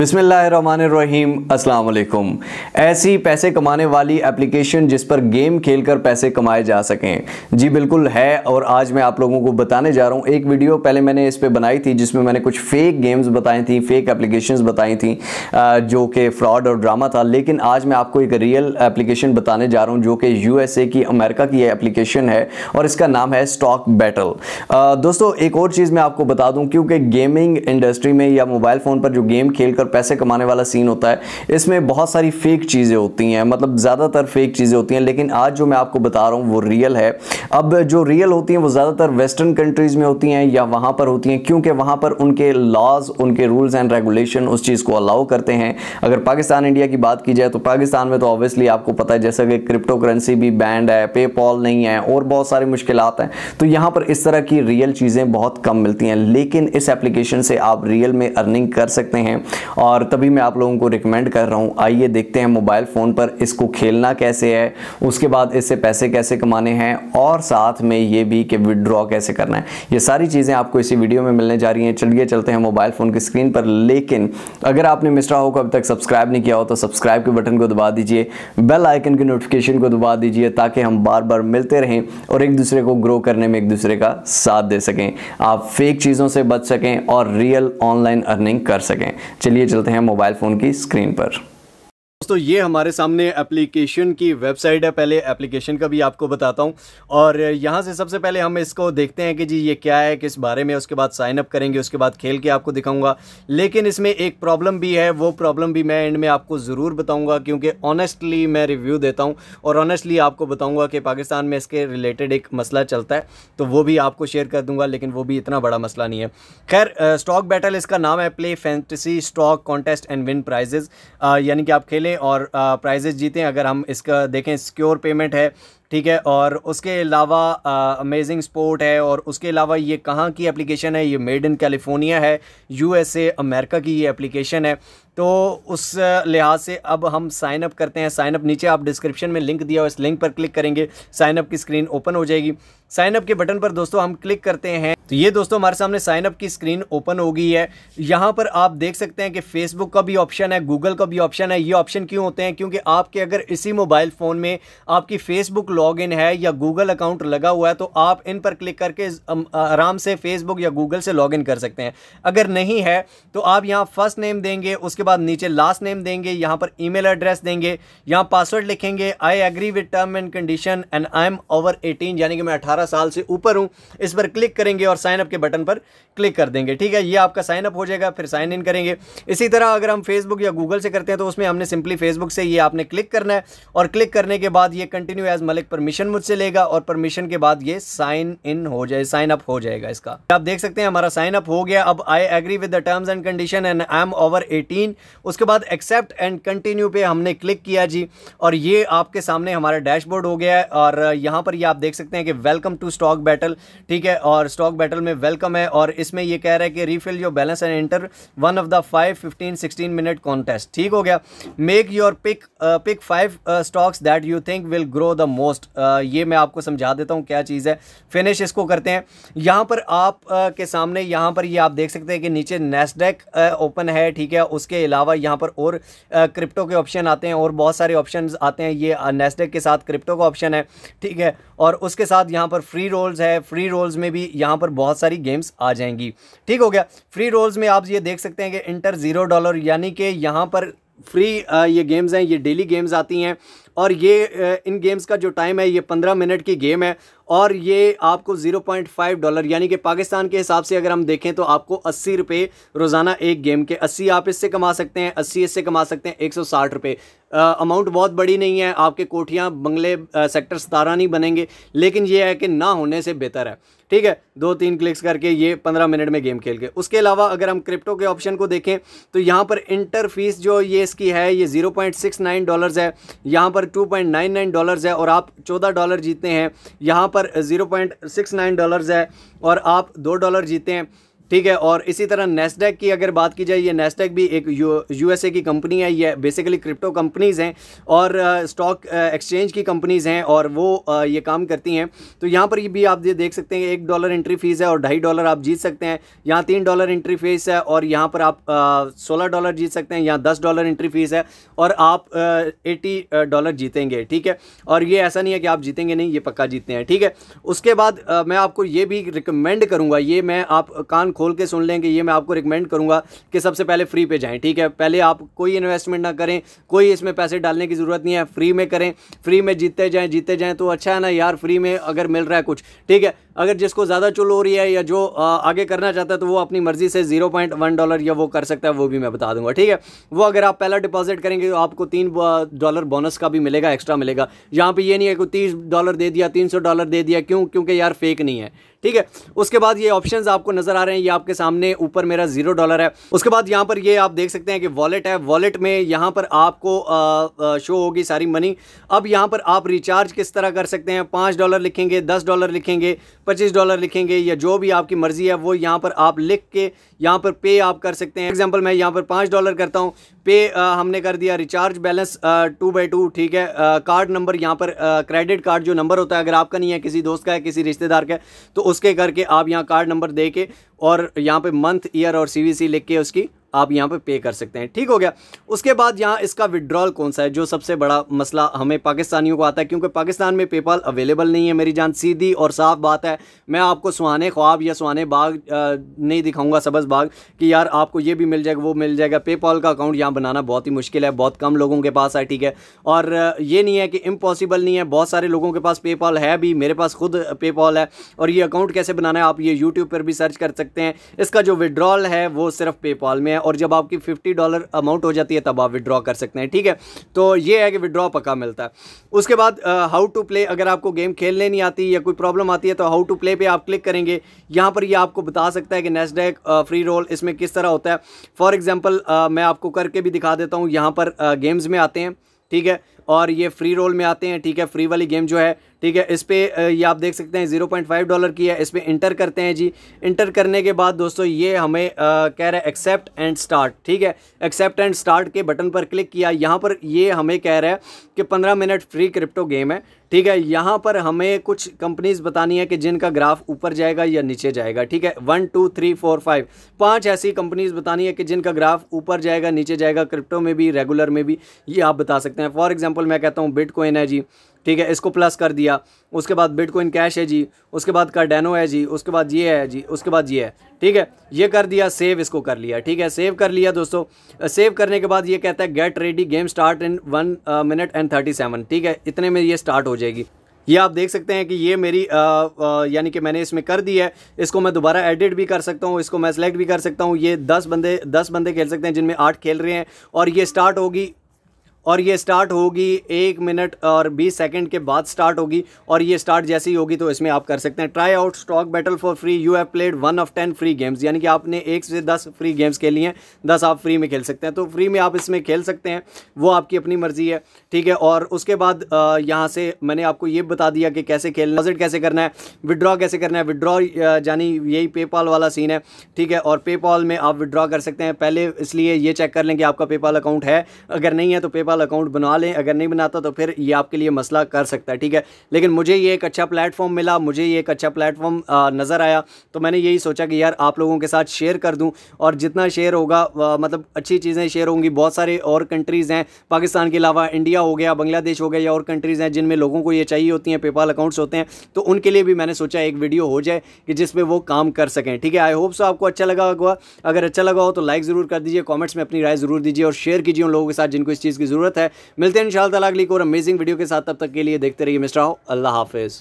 बिस्मिल्लाहिर्रहमानिर्रहीम, अस्सलाम वालेकुम। ऐसी पैसे कमाने वाली एप्लीकेशन जिस पर गेम खेलकर पैसे कमाए जा सकें, जी बिल्कुल है। और आज मैं आप लोगों को बताने जा रहा हूँ, एक वीडियो पहले मैंने इस पे बनाई थी जिसमें मैंने कुछ फेक गेम्स बताई थी, फेक एप्लीकेशंस बताई थी जो कि फ्रॉड और ड्रामा था। लेकिन आज मैं आपको एक रियल एप्लीकेशन बताने जा रहा हूँ जो कि USA की, अमेरिका की एप्लीकेशन है और इसका नाम है स्टॉक बैटल। दोस्तों, एक और चीज़ मैं आपको बता दूँ, क्योंकि गेमिंग इंडस्ट्री में या मोबाइल फ़ोन पर जो गेम खेल और पैसे कमाने वाला सीन होता है, इसमें बहुत सारी फेक चीज़ें होती हैं, मतलब ज़्यादातर फेक चीज़ें होती हैं। लेकिन आज जो मैं आपको बता रहा हूँ वो रियल है। अब जो रियल होती हैं वो ज़्यादातर वेस्टर्न कंट्रीज़ में होती हैं या वहाँ पर होती हैं, क्योंकि वहाँ पर उनके लॉज, उनके रूल्स एंड रेगुलेशन उस चीज़ को अलाउ करते हैं। अगर पाकिस्तान इंडिया की बात की जाए तो पाकिस्तान में तो ऑब्वियसली आपको पता है, जैसा कि क्रिप्टो करेंसी भी बैंड है, पेपॉल नहीं है और बहुत सारी मुश्किलात हैं, तो यहाँ पर इस तरह की रियल चीज़ें बहुत कम मिलती हैं। लेकिन इस एप्लीकेशन से आप रियल में अर्निंग कर सकते हैं और तभी मैं आप लोगों को रिकमेंड कर रहा हूँ। आइए देखते हैं मोबाइल फ़ोन पर इसको खेलना कैसे है, उसके बाद इससे पैसे कैसे कमाने हैं और साथ में ये भी कि विड्रॉ कैसे करना है। ये सारी चीज़ें आपको इसी वीडियो में मिलने जा रही हैं। चलिए चलते हैं मोबाइल फ़ोन की स्क्रीन पर। लेकिन अगर आपने मिस्टर हाउ को अभी तक सब्सक्राइब नहीं किया हो तो सब्सक्राइब के बटन को दबा दीजिए, बेल आइकन के नोटिफिकेशन को दबा दीजिए, ताकि हम बार बार मिलते रहें और एक दूसरे को ग्रो करने में एक दूसरे का साथ दे सकें, आप फेक चीज़ों से बच सकें और रियल ऑनलाइन अर्निंग कर सकें। चलिए चलते हैं मोबाइल फ़ोन की स्क्रीन पर। दोस्तों, ये हमारे सामने एप्लीकेशन की वेबसाइट है। पहले एप्लीकेशन का भी आपको बताता हूँ और यहाँ से सबसे पहले हम इसको देखते हैं कि जी ये क्या है, किस बारे में, उसके बाद साइन अप करेंगे, उसके बाद खेल के आपको दिखाऊंगा। लेकिन इसमें एक प्रॉब्लम भी है, वो प्रॉब्लम भी मैं एंड में आपको ज़रूर बताऊँगा, क्योंकि ऑनेस्टली मैं रिव्यू देता हूँ और ऑनेस्टली आपको बताऊँगा कि पाकिस्तान में इसके रिलेटेड एक मसला चलता है, तो वो भी आपको शेयर कर दूँगा। लेकिन वो भी इतना बड़ा मसला नहीं है। खैर, स्टॉक बैटल इसका नाम है, play fantasy stock contest and win prizes, यानी कि आप खेलें और प्राइजेस जीतें। अगर हम इसका देखें, सिक्योर पेमेंट है, ठीक है, और उसके अलावा अमेजिंग स्पोर्ट है, और उसके अलावा ये कहाँ की एप्लीकेशन है, ये मेड इन कैलिफोर्निया है, USA अमेरिका की ये एप्लीकेशन है। तो उस लिहाज से अब हम साइन अप करते हैं। साइन अप नीचे आप डिस्क्रिप्शन में लिंक दिया हो, इस लिंक पर क्लिक करेंगे, साइन अप की स्क्रीन ओपन हो जाएगी। साइन अप के बटन पर दोस्तों हम क्लिक करते हैं तो ये दोस्तों हमारे सामने साइन अप की स्क्रीन ओपन हो गई है। यहाँ पर आप देख सकते हैं कि फेसबुक का भी ऑप्शन है, गूगल का भी ऑप्शन है। ये ऑप्शन क्यों होते हैं? क्योंकि आपके अगर इसी मोबाइल फ़ोन में आपकी फेसबुक लॉगिन है या गूगल अकाउंट लगा हुआ है तो आप इन पर क्लिक करके आराम से फेसबुक या गूगल से लॉगिन कर सकते हैं। अगर नहीं है तो आप यहाँ फर्स्ट नेम देंगे, उसके बाद नीचे लास्ट नेम देंगे, यहाँ पर ईमेल एड्रेस देंगे, यहाँ पासवर्ड लिखेंगे, I agree with term and condition and I am over 18, यानी कि मैं 18 साल से ऊपर हूँ। इस पर क्लिक करेंगे और साइन अप के बटन पर क्लिक कर देंगे, ठीक है। ये आपका साइन अप हो जाएगा, फिर साइन इन करेंगे। इसी तरह अगर हम फेसबुक या गूगल से करते हैं तो उसमें हमने सिंपली फेसबुक से ये आपने क्लिक करना है और क्लिक करने के बाद ये कंटिन्यू एज मलिक परमिशन मुझसे लेगा और परमिशन के बाद ये साइन इन हो जाए, साइन अप हो जाएगा इसका। आप देख सकते हैं हमारा साइन अप हो गया। अब I agree with the terms and condition and I am over 18, उसके बाद एक्सेप्ट एंड कंटिन्यू पे हमने क्लिक किया जी, और ये आपके सामने हमारा डैशबोर्ड हो गया है। और यहाँ पर ये आप देख सकते हैं कि वेलकम टू स्टॉक बैटल, ठीक है, और स्टॉक बैटल में वेलकम है और इसमें यह कह रहा है कि refill your balance and enter one of the 5, 15, 16 minute contest, ठीक हो गया। Make your pick 5 stocks that you think will grow the most. ये मैं आपको समझा देता हूँ क्या चीज़ है। फिनिश इसको करते हैं। यहाँ पर आप के सामने यहाँ पर ये आप देख सकते हैं कि नीचे Nasdaq ओपन है, ठीक है। उसके अलावा यहाँ पर और क्रिप्टो के ऑप्शन आते हैं और बहुत सारे ऑप्शंस आते हैं। ये Nasdaq के साथ क्रिप्टो का ऑप्शन है, ठीक है, और उसके साथ यहाँ पर फ्री रोल्स है। फ्री रोल्स में भी यहाँ पर बहुत सारी गेम्स आ जाएंगी, ठीक हो गया। फ्री रोल्स में आप ये देख सकते हैं कि इंटर $0, यानी कि यहाँ पर फ्री ये गेम्स हैं, ये डेली गेम्स आती हैं और ये इन गेम्स का जो टाइम है ये 15 मिनट की गेम है और ये आपको $0.5 यानी कि पाकिस्तान के हिसाब से अगर हम देखें तो आपको 80 रुपये रोज़ाना एक गेम के, 80 आप इससे कमा सकते हैं, 80 इससे कमा सकते हैं, 160 रुपये। अमाउंट बहुत बड़ी नहीं है, आपके कोठियाँ, बंगले, सेक्टर 17 नहीं बनेंगे, लेकिन ये है कि ना होने से बेहतर है, ठीक है। 2-3 क्लिक्स करके ये 15 मिनट में गेम खेल के। उसके अलावा अगर हम क्रिप्टो के ऑप्शन को देखें तो यहाँ पर इंटर फीस जो ये इसकी है ये $0.69 है, यहाँ पर $2.99 है और आप $14 जीतते हैं, यहाँ पर $0.69 है और आप $2 जीते हैं। ठीक है। और इसी तरह नेस्डेक की अगर बात की जाए, ये नेस्डेक भी एक यूएसए की कंपनी है, ये बेसिकली क्रिप्टो कंपनीज़ हैं और स्टॉक एक्सचेंज की कंपनीज़ हैं और वो ये काम करती हैं। तो यहाँ पर भी आप ये देख सकते हैं $1 एंट्री फ़ीस है और $2.5 आप जीत सकते हैं, यहाँ $3 एंट्री फ़ीस है और यहाँ पर आप $16 जीत सकते हैं, यहाँ $10 एंट्री फ़ीस है और आप $80 जीतेंगे, ठीक है। और ये ऐसा नहीं है कि आप जीतेंगे नहीं, ये पक्का जीतते हैं, ठीक है। उसके बाद मैं आपको ये भी रिकमेंड करूँगा, ये मैं आप कान खोल के सुन लेंगे, ये मैं आपको रिकमेंड करूंगा कि सबसे पहले फ्री पे जाएं, ठीक है। पहले आप कोई इन्वेस्टमेंट ना करें, कोई इसमें पैसे डालने की ज़रूरत नहीं है, फ्री में करें, फ्री में जीतते जाएं तो अच्छा है ना यार, फ्री में अगर मिल रहा है कुछ, ठीक है। अगर जिसको ज़्यादा चुल हो रही है या जो आगे करना चाहता है तो वो अपनी मर्ज़ी से $0.1 या वो कर सकता है, वो भी मैं बता दूंगा, ठीक है। वो अगर आप पहला डिपॉजिट करेंगे तो आपको $3 बोनस का भी मिलेगा, एक्स्ट्रा मिलेगा। यहाँ पे ये नहीं है कि $30 दे दिया, $300 दे दिया, क्यों? क्योंकि यार फेक नहीं है, ठीक है। उसके बाद ये ऑप्शंस आपको नज़र आ रहे हैं, ये आपके सामने ऊपर मेरा $0 है। उसके बाद यहाँ पर ये आप देख सकते हैं कि वॉलेट है, वॉलेट में यहाँ पर आपको शो होगी सारी मनी। अब यहाँ पर आप रिचार्ज किस तरह कर सकते हैं, $5 लिखेंगे, $10 लिखेंगे, $25 लिखेंगे या जो भी आपकी मर्ज़ी है वो यहाँ पर आप लिख के यहाँ पर पे आप कर सकते हैं। एग्जाम्पल मैं यहाँ पर $5 करता हूँ, पे हमने कर दिया, रिचार्ज बैलेंस 2/2, ठीक है। कार्ड नंबर यहाँ पर क्रेडिट कार्ड जो नंबर होता है, अगर आपका नहीं है किसी दोस्त का है, किसी रिश्तेदार का है, तो उसके करके आप यहाँ कार्ड नंबर दे के और यहाँ पे मंथ, ईयर और CVC लिख के उसकी आप यहाँ पे पे कर सकते हैं, ठीक हो गया। उसके बाद यहाँ इसका विड्रॉल कौन सा है, जो सबसे बड़ा मसला हमें पाकिस्तानियों को आता है, क्योंकि पाकिस्तान में पेपाल अवेलेबल नहीं है। मेरी जान, सीधी और साफ बात है, मैं आपको सुहाने ख्वाब या सुहाने बाग नहीं दिखाऊंगा, सबस बाग कि यार आपको ये भी मिल जाएगा, वो मिल जाएगा। पेपाल का अकाउंट यहाँ बनाना बहुत ही मुश्किल है, बहुत कम लोगों के पास है, ठीक है। और ये नहीं है कि इम्पॉसिबल नहीं है, बहुत सारे लोगों के पास पेपाल है भी, मेरे पास खुद पेपाल है। और ये अकाउंट कैसे बनाना है, आप ये यूट्यूब पर भी सर्च कर सकते हैं। इसका जो विड्रॉल है वो सिर्फ पेपाल में है और जब आपकी $50 अमाउंट हो जाती है तब आप विड्रॉ कर सकते हैं, ठीक है। तो ये है कि विड्रॉ पक्का मिलता है। उसके बाद हाउ टू प्ले, अगर आपको गेम खेलने नहीं आती या कोई प्रॉब्लम आती है तो हाउ टू प्ले पे आप क्लिक करेंगे। यहाँ पर ये आपको बता सकता है कि नेस्डेक फ्री रोल इसमें किस तरह होता है। फॉर एग्जाम्पल मैं आपको करके भी दिखा देता हूँ। यहाँ पर गेम्स में आते हैं, ठीक है, और ये फ्री रोल में आते हैं, ठीक है। फ्री वाली गेम जो है, ठीक है, इस पे ये आप देख सकते हैं $0.5 की है। इस पे इंटर करते हैं जी। इंटर करने के बाद दोस्तों ये हमें कह रहा है एक्सेप्ट एंड स्टार्ट, ठीक है। एक्सेप्ट एंड स्टार्ट के बटन पर क्लिक किया। यहाँ पर ये हमें कह रहा है कि 15 मिनट फ्री क्रिप्टो गेम है, ठीक है। यहाँ पर हमें कुछ कंपनीज़ बतानी है कि जिनका ग्राफ ऊपर जाएगा या नीचे जाएगा, ठीक है। 1 2 3 4 5 5 ऐसी कंपनीज़ बतानी है कि जिनका ग्राफ ऊपर जाएगा, नीचे जाएगा, क्रिप्टो में भी, रेगुलर में भी, ये आप बता सकते हैं। फॉर एग्जाम्पल मैं कहता हूँ बिटकॉइन है जी, ठीक है, इसको प्लस कर दिया। उसके बाद बिटकॉइन कैश है जी, उसके बाद कार्डानो है जी, उसके बाद ये है जी, उसके बाद ये है, ठीक है। ये कर दिया सेव, इसको कर लिया, ठीक है, सेव कर लिया दोस्तों। सेव करने के बाद ये कहता है get ready, game start in 1 minute and 37, ठीक है, इतने में ये स्टार्ट हो जाएगी। ये आप देख सकते हैं कि ये मेरी यानी कि मैंने इसमें कर दी है। इसको मैं दोबारा एडिट भी कर सकता हूँ, इसको मैं सेलेक्ट भी कर सकता हूँ। ये 10 बंदे खेल सकते हैं, जिनमें 8 खेल रहे हैं और ये स्टार्ट होगी, और ये स्टार्ट होगी 1 मिनट और 20 सेकंड के बाद स्टार्ट होगी। और ये स्टार्ट जैसे ही होगी तो इसमें आप कर सकते हैं try out stock battle for free, you have played 1 of 10 free games, यानी कि आपने 1 से 10 फ्री गेम्स खेली हैं, 10 आप फ्री में खेल सकते हैं। तो फ्री में आप इसमें खेल सकते हैं, वो आपकी अपनी मर्जी है, ठीक है। और उसके बाद यहाँ से मैंने आपको ये बता दिया कि कैसे खेलना, डिपॉजिट कैसे करना है, विड्रॉ कैसे करना है। विड्रॉ यानी यही पेपाल वाला सीन है, ठीक है। और पेपाल में आप विड्रॉ कर सकते हैं। पहले इसलिए ये चेक कर लें कि आपका पेपाल अकाउंट है, अगर नहीं है तो अकाउंट बना लें, अगर नहीं बनाता तो फिर ये आपके लिए मसला कर सकता है, ठीक है। लेकिन मुझे ये एक अच्छा प्लेटफॉर्म मिला, मुझे ये एक अच्छा प्लेटफॉर्म नज़र आया, तो मैंने यही सोचा कि यार आप लोगों के साथ शेयर कर दूं। और जितना शेयर होगा मतलब अच्छी चीज़ें शेयर होंगी। बहुत सारे और कंट्रीज़ हैं पाकिस्तान के अलावा, इंडिया हो गया, बांग्लादेश हो गया, या और कंट्रीज़ हैं जिनमें लोगों को ये चाहिए होती हैं, पेपाल अकाउंट्स होते हैं, तो उनके लिए भी मैंने सोचा एक वीडियो हो जाए कि जिसमें वो काम कर सकें, ठीक है। आई होप सो आपको अच्छा लगा होगा। अगर अच्छा लगा हो तो लाइक ज़रूर कर दीजिए, कॉमेंट्स में अपनी राय ज़रूर दीजिए और शेयर कीजिए उन लोगों के साथ जिनको इस चीज़ की ज़रूरत है। मिलते हैं इंशाअल्लाह अगली और अमेजिंग वीडियो के साथ, तब तक के लिए देखते रहिए मिस्टर हाउ। अल्लाह हाफिज़।